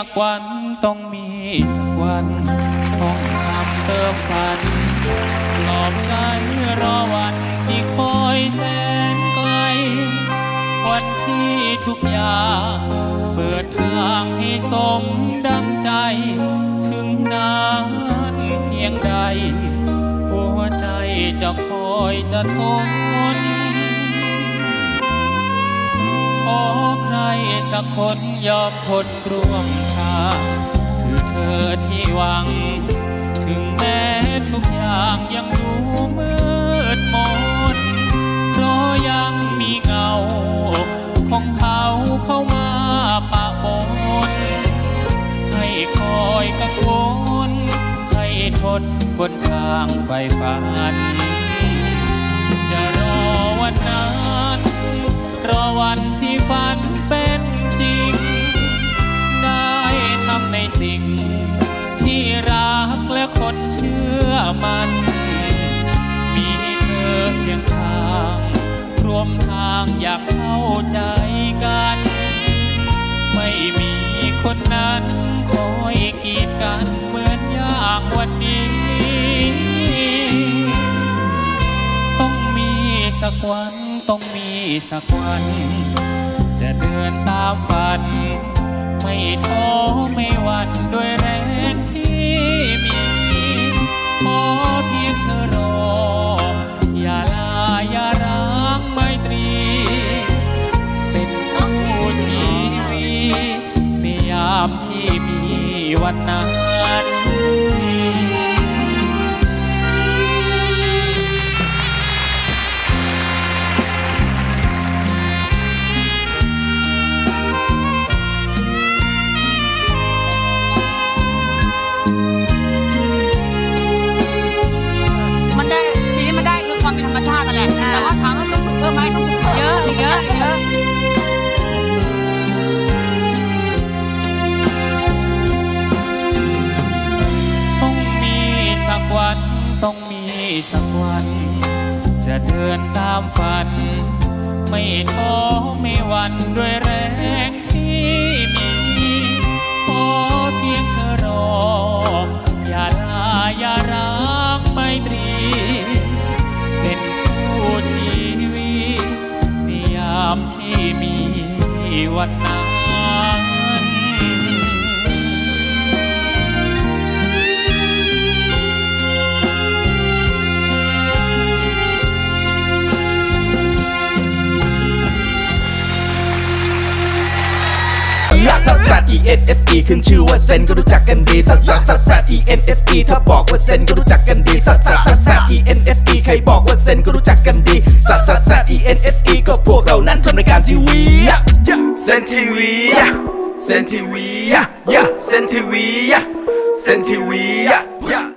สักวันต้องมีสักวันต้องทำเติมฝันหลอมใจรอวันที่คอยแสนไกลวันที่ทุกอย่างเปิดทางให้สมดังใจถึงนานเพียงใดหัวใจจะคอยจะทนขอใครสักคนยอมทนร่วมทางคือเธอที่หวังถึงแม้ทุกอย่างยังดูมืดมนเพราะยังมีเงาของเขาเข้ามาปะปนให้คอยกังวลให้ทนบนทางไฟฝันจะรอวันนั้นรอวันที่ฝันเป็นจริงได้ทำในสิ่งที่รักและคนเชื่อมันมีเธอเพียงทางรวมทางอยากเข้าใจกันไม่มีคนนั้นคอยกีดกันเหมือนอย่างวันนี้ต้องมีสักวันต้องมีสักวันจะเดินตามฝันไม่ท้อไม่หวั่นด้วยแรงที่มีขอเพียงเธอรออย่าลาอย่าร้างไมตรีเป็นคู่ชีวิตในยามที่มีวันนั้นแต่ว่าถามว่าต้องฝึกเพิ่มไหมต้องฝึกเยอะเยอะเยอะต้องมีสักวันต้องมีสักวันจะเดินตามฝันไม่ท้อไม่หวั่นด้วยแรงที่มีขอเพียงเธอรออย่าลาอย่าร้างไมตรีชีวิตในยามที่มีวันนั้นลักซักซัก E N S E ขึ้นชื่อว่าเซนก็รู้จักกันดีซักซักซักซัก E N S E ถ้าบอกว่าเซนก็รู้จักกันดีซักซักซักซัก E N S E ใครบอกว่าเซนก็รู้จักกันดีซักซักซัก E N S E ก็พวกเรานั้นทำรายการทีวีเซนทีวีเซนทีวีเซนทีวีเซนทีวี